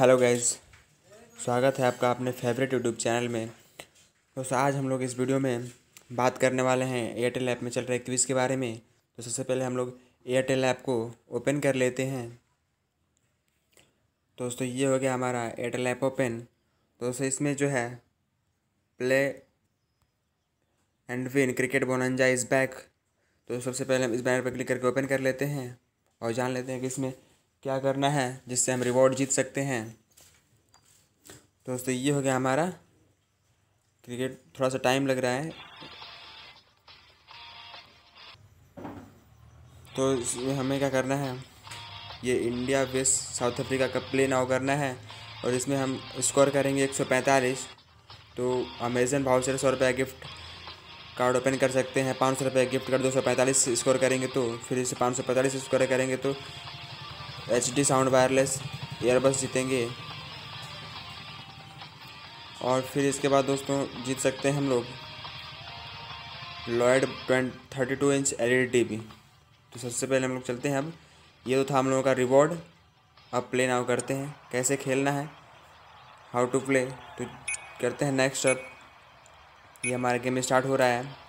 Hello guys, स्वागत है आपका अपने फेवरेट यूट्यूब चैनल में। दोस्तों आज हम लोग इस वीडियो में बात करने वाले हैं एयरटेल ऐप में चल रहे क्विज़ के बारे में। तो सबसे पहले हम लोग एयरटेल ऐप को ओपन कर लेते हैं। दोस्तों ये हो गया हमारा एयरटेल ऐप ओपन। दोस्तों इसमें जो है play and win cricket bonanza is back. तो सबसे पहले हम इस बैनर पर क्लिक करके ओपन कर लेते हैं और जान लेते हैं कि इसमें क्या करना है जिससे हम रिवॉर्ड जीत सकते हैं। दोस्तों ये हो गया हमारा क्रिकेट, थोड़ा सा टाइम लग रहा है। तो इसमें हमें क्या करना है, ये इंडिया वर्सेस साउथ अफ्रीका का प्ले नाउ करना है और इसमें हम स्कोर करेंगे 145। तो अमेजन भाउचर 100 रुपये गिफ्ट कार्ड ओपन कर सकते हैं। 500 रुपये गिफ्ट कार्ड 245 स्कोर करेंगे तो फिर इसे 545 स्कोर करेंगे तो HD साउंड वायरलेस ईयरबड्स जीतेंगे। और फिर इसके बाद दोस्तों जीत सकते हैं हम लोग लॉयड 32 इंच LED टीवी। तो सबसे पहले हम लोग चलते हैं। अब ये तो था हम लोगों का रिवॉर्ड। अब प्ले नाउ करते हैं, कैसे खेलना है, हाउ टू प्ले। तो करते हैं नेक्स्ट। अब ये हमारा गेम स्टार्ट हो रहा है।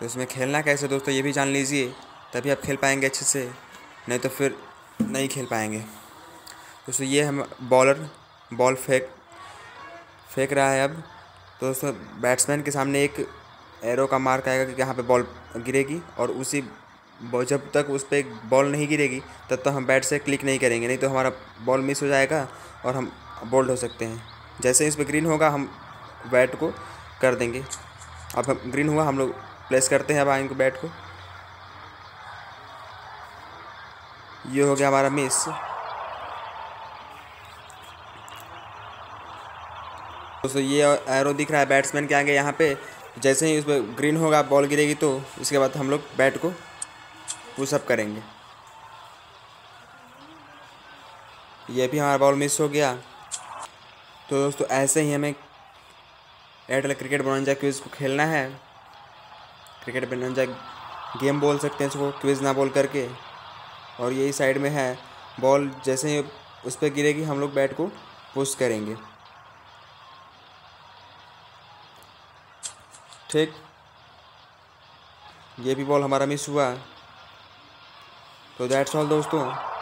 तो इसमें खेलना कैसे दोस्तों ये भी जान लीजिए, तभी आप खेल पाएंगे अच्छे से, नहीं तो फिर नहीं खेल पाएंगे। दोस्तों ये हम बॉलर बॉल फेंक रहा है। अब दोस्तों बैट्समैन के सामने एक एरो का मार्क आएगा कि यहाँ पे बॉल गिरेगी और उसी जब तक उस पर बॉल नहीं गिरेगी तब तक हम बैट से क्लिक नहीं करेंगे, नहीं तो हमारा बॉल मिस हो जाएगा और हम बोल्ड हो सकते हैं। जैसे इस पर ग्रीन होगा हम बैट को कर देंगे। अब हम ग्रीन हुआ, हम लोग प्लेस करते हैं अब आइन को, बैट को। ये हो गया हमारा मिस। दोस्तों ये एरो दिख रहा है बैट्समैन के आगे, यहाँ पे जैसे ही उस पर ग्रीन होगा बॉल गिरेगी तो इसके बाद हम लोग बैट को पुशअप करेंगे। ये भी हमारा बॉल मिस हो गया। तो दोस्तों ऐसे ही हमें एयरटेल क्रिकेट बोनांजा क्विज़ को खेलना है। क्रिकेट बोनांजा गेम बोल सकते हैं इसको, क्विज़ ना बोल करके। और यही साइड में है बॉल, जैसे ही उस पर गिरेगी हम लोग बैट को पुश करेंगे। ठीक, ये भी बॉल हमारा मिस हुआ। तो दैट्स ऑल दोस्तों।